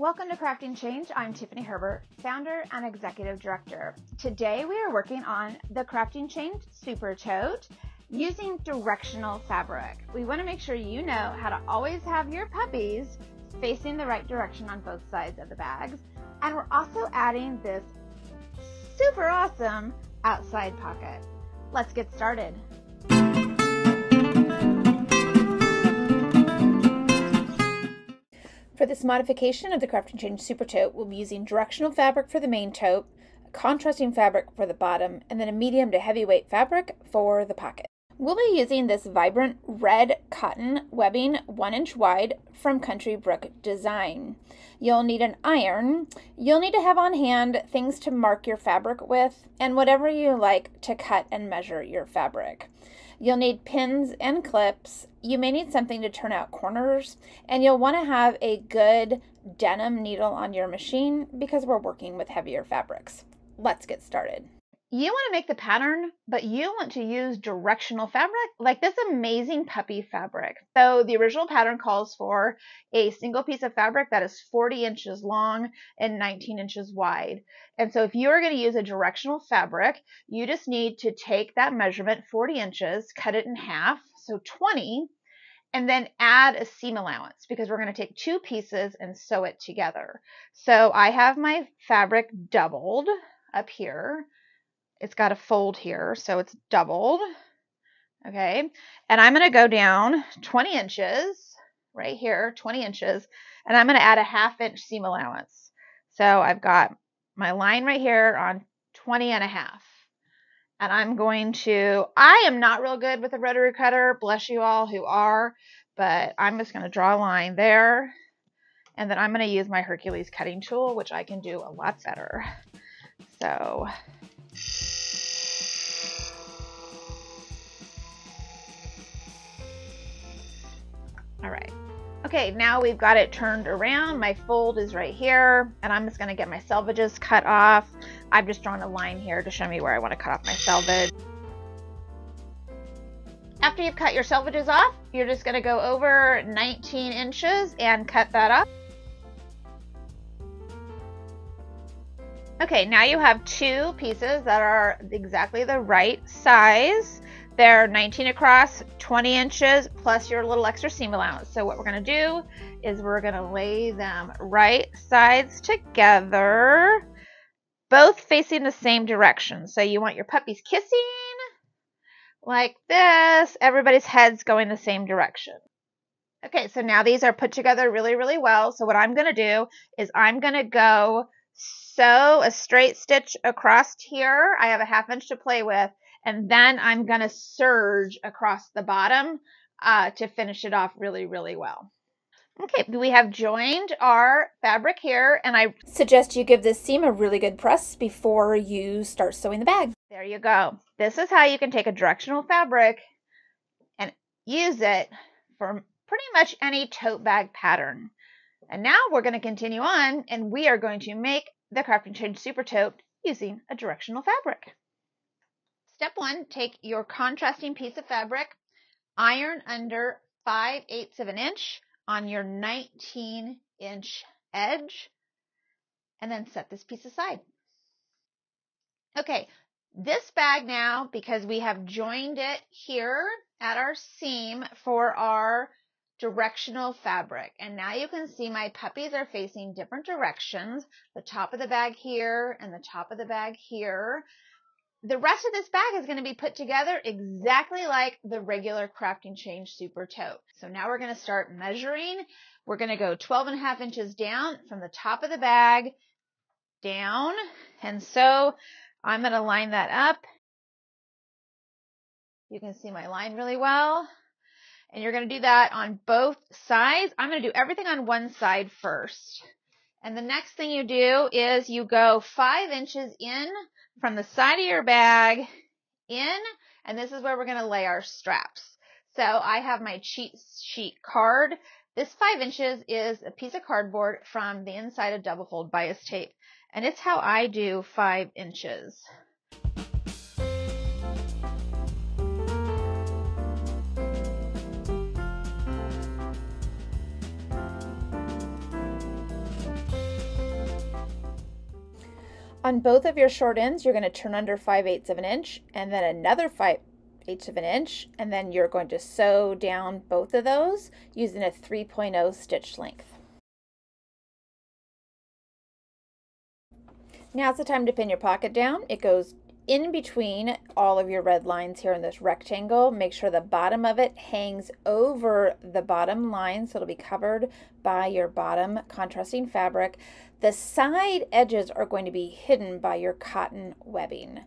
Welcome to Crafting Change. I'm Tiffany Herbert, founder and executive director. Today we are working on the Crafting Change Super Tote using directional fabric. We want to make sure you know how to always have your puppies facing the right direction on both sides of the bags. And we're also adding this super awesome outside pocket. Let's get started. For this modification of the Crafting Change Super Tote, we'll be using directional fabric for the main tote, a contrasting fabric for the bottom, and then a medium to heavyweight fabric for the pocket. We'll be using this vibrant red cotton webbing 1 inch wide from Country Brook Design. You'll need an iron. You'll need to have on hand things to mark your fabric with and whatever you like to cut and measure your fabric. You'll need pins and clips. You may need something to turn out corners, and you'll want to have a good denim needle on your machine because we're working with heavier fabrics. Let's get started. You want to make the pattern, but you want to use directional fabric like this amazing puppy fabric. So the original pattern calls for a single piece of fabric that is 40 inches long and 19 inches wide. And so if you're going to use a directional fabric, you just need to take that measurement, 40 inches, cut it in half, so 20, and then add a seam allowance because we're going to take two pieces and sew it together. So I have my fabric doubled up here. It's got a fold here, so it's doubled, okay? And I'm gonna go down 20 inches, right here, 20 inches, and I'm gonna add a 1/2 inch seam allowance. So I've got my line right here on 20 and a half. And I'm going to, I am not real good with a rotary cutter, bless you all who are, but I'm just gonna draw a line there, and then I'm gonna use my Hercules cutting tool, which I can do a lot better. So. All right. Okay, now we've got it turned around. My fold is right here, and I'm just gonna get my selvages cut off. I've just drawn a line here to show me where I wanna cut off my selvage. After you've cut your selvages off, you're just gonna go over 19 inches and cut that off. Okay, now you have two pieces that are exactly the right size. They're 19 across, 20 inches, plus your little extra seam allowance. So what we're gonna do is we're gonna lay them right sides together, both facing the same direction. So you want your puppies kissing like this, everybody's heads going the same direction. Okay, so now these are put together really, really well. So what I'm gonna do is I'm gonna go sew a straight stitch across here. I have a 1/2 inch to play with, and then I'm gonna serge across the bottom to finish it off really, really well. Okay, we have joined our fabric here, and I suggest you give this seam a really good press before you start sewing the bag. There you go. This is how you can take a directional fabric and use it for pretty much any tote bag pattern. And now we're gonna continue on, and we are going to make the Crafting Change Super Tote using a directional fabric. Step one, take your contrasting piece of fabric, iron under 5/8 of an inch on your 19 inch edge, and then set this piece aside. Okay, this bag now, because we have joined it here at our seam for our directional fabric. And now you can see my puppies are facing different directions, the top of the bag here and the top of the bag here. The rest of this bag is going to be put together exactly like the regular Crafting Change Super Tote. So now we're going to start measuring. We're going to go 12.5 inches down from the top of the bag down. And so I'm going to line that up. You can see my line really well. And you're going to do that on both sides. I'm going to do everything on one side first. And the next thing you do is you go 5 inches in from the side of your bag in, and this is where we're going to lay our straps. So I have my cheat sheet card. This 5 inches is a piece of cardboard from the inside of double fold bias tape. And it's how I do 5 inches. On both of your short ends, you're going to turn under 5/8 of an inch and then another 5/8 of an inch, and then you're going to sew down both of those using a 3.0 stitch length. Now's the time to pin your pocket down. It goes in between all of your red lines here in this rectangle. Make sure the bottom of it hangs over the bottom line, so it'll be covered by your bottom contrasting fabric. The side edges are going to be hidden by your cotton webbing.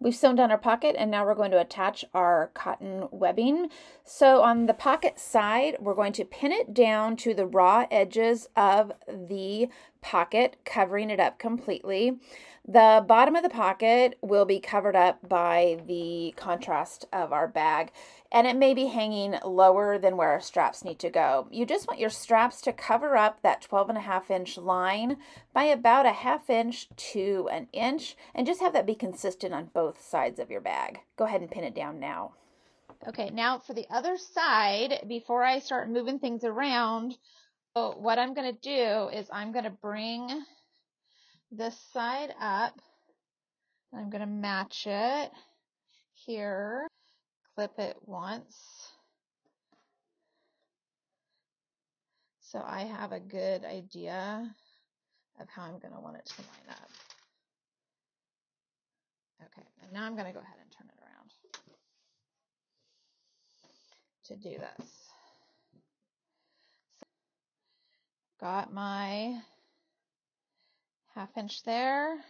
We've sewn down our pocket, and now we're going to attach our cotton webbing. So on the pocket side, we're going to pin it down to the raw edges of the pocket, covering it up completely. The bottom of the pocket will be covered up by the contrast of our bag, and it may be hanging lower than where our straps need to go. You just want your straps to cover up that 12.5 inch line by about 1/2 inch to 1 inch, and just have that be consistent on both sides of your bag. Go ahead and pin it down now. Okay, now for the other side, before I start moving things around, what I'm going to do is I'm going to bring this side up, and I'm going to match it here, clip it once, so I have a good idea of how I'm going to want it to line up. Okay, and now I'm going to go ahead and turn it around to do this. So, got my 1/2 inch there.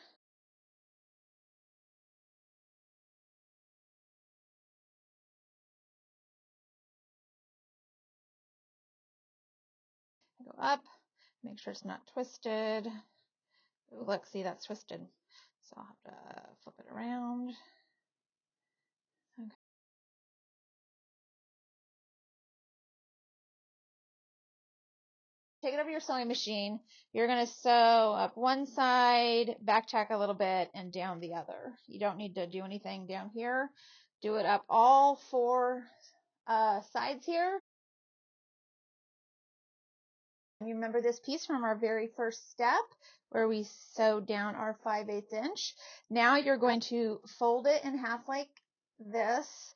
Go up, make sure it's not twisted. Ooh, look, see, that's twisted. So I'll have to flip it around. Okay. Take it over your sewing machine. You're going to sew up one side, back tack a little bit, and down the other. You don't need to do anything down here. Do it up all four sides here. You remember this piece from our very first step where we sewed down our 5/8 inch. Now you're going to fold it in half like this,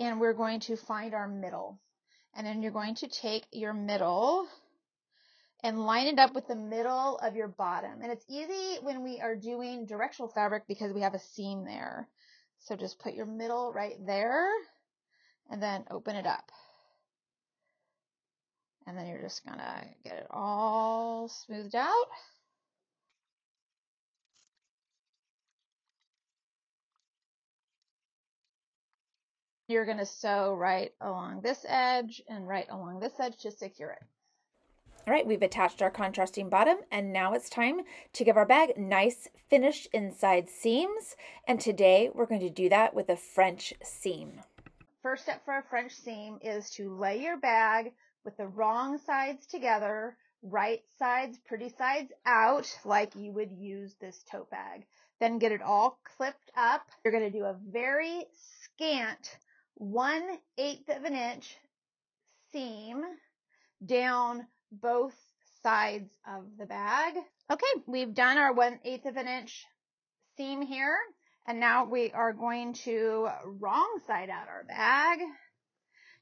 and we're going to find our middle. And then you're going to take your middle and line it up with the middle of your bottom. And it's easy when we are doing directional fabric because we have a seam there. So just put your middle right there and then open it up. And then you're just gonna get it all smoothed out. You're gonna sew right along this edge and right along this edge to secure it. All right, we've attached our contrasting bottom, and now it's time to give our bag nice finished inside seams. And today we're going to do that with a French seam. First step for a French seam is to lay your bag with the wrong sides together, right sides, pretty sides out, like you would use this tote bag. Then get it all clipped up. You're going to do a very scant 1/8 of an inch seam down both sides of the bag. Okay, we've done our 1/8 of an inch seam here, and now we are going to wrong side out our bag.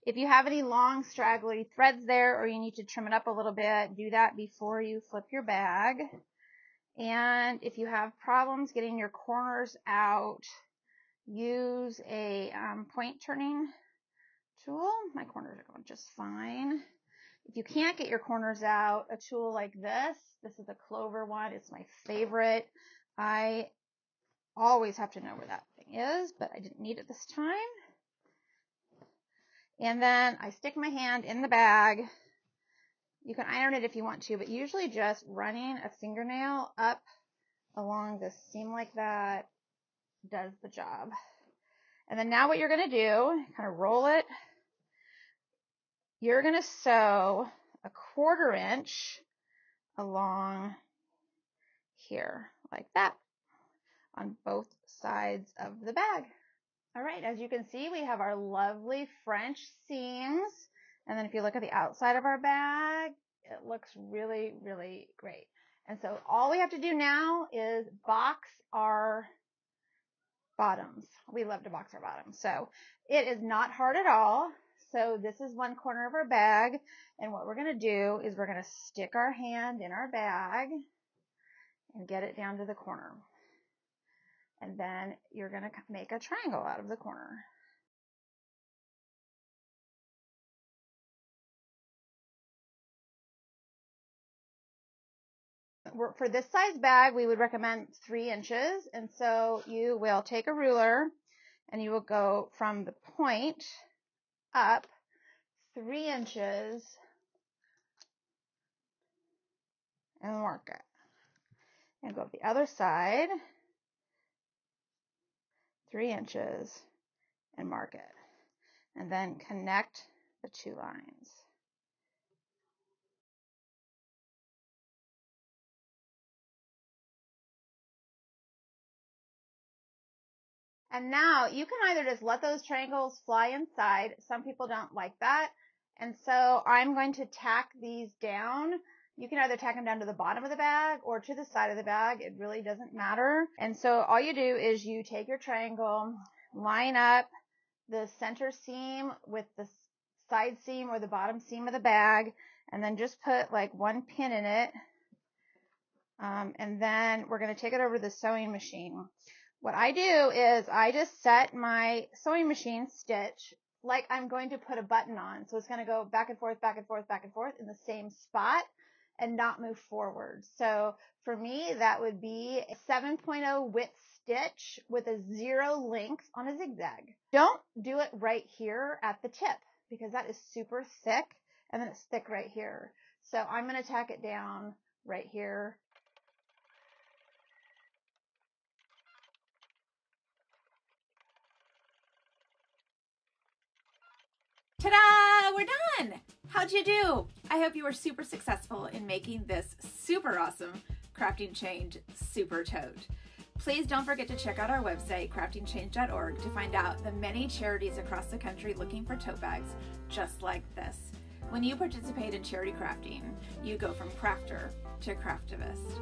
If you have any long straggly threads there, or you need to trim it up a little bit, do that before you flip your bag. And if you have problems getting your corners out, use a point turning tool. My corners are going just fine. If you can't get your corners out, a tool like this, this is a Clover one, it's my favorite. I always have to know where that thing is, but I didn't need it this time. And then I stick my hand in the bag. You can iron it if you want to, but usually just running a fingernail up along the seam like that does the job. And then now what you're going to do, kind of roll it. You're going to sew a 1/4 inch along here like that on both sides of the bag. All right, as you can see, we have our lovely French seams. And then if you look at the outside of our bag, It looks really, really great. And so all we have to do now is box our bottoms. We love to box our bottoms. So it is not hard at all. So this is one corner of our bag. And what we're going to do is we're going to stick our hand in our bag and get it down to the corner. And then you're going to make a triangle out of the corner. For this size bag, we would recommend 3 inches. And so you will take a ruler and you will go from the point up 3 inches and mark it. And go up the other side 3 inches and mark it. And then connect the two lines. And now you can either just let those triangles fly inside. Some people don't like that. And so I'm going to tack these down. You can either tack them down to the bottom of the bag or to the side of the bag. It really doesn't matter. And so all you do is you take your triangle, line up the center seam with the side seam or the bottom seam of the bag, and then just put like one pin in it. And then we're going to take it over to the sewing machine. What I do is I just set my sewing machine stitch like I'm going to put a button on. So it's going to go back and forth, back and forth, back and forth in the same spot and not move forward. So for me, that would be a 7.0 width stitch with a 0 length on a zigzag. Don't do it right here at the tip because that is super thick and then it's thick right here. So I'm going to tack it down right here. Ta-da! We're done! How'd you do? I hope you were super successful in making this super awesome Crafting Change Super Tote. Please don't forget to check out our website, craftingchange.org, to find out the many charities across the country looking for tote bags just like this. When you participate in charity crafting, you go from crafter to craftivist.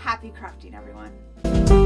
Happy crafting, everyone!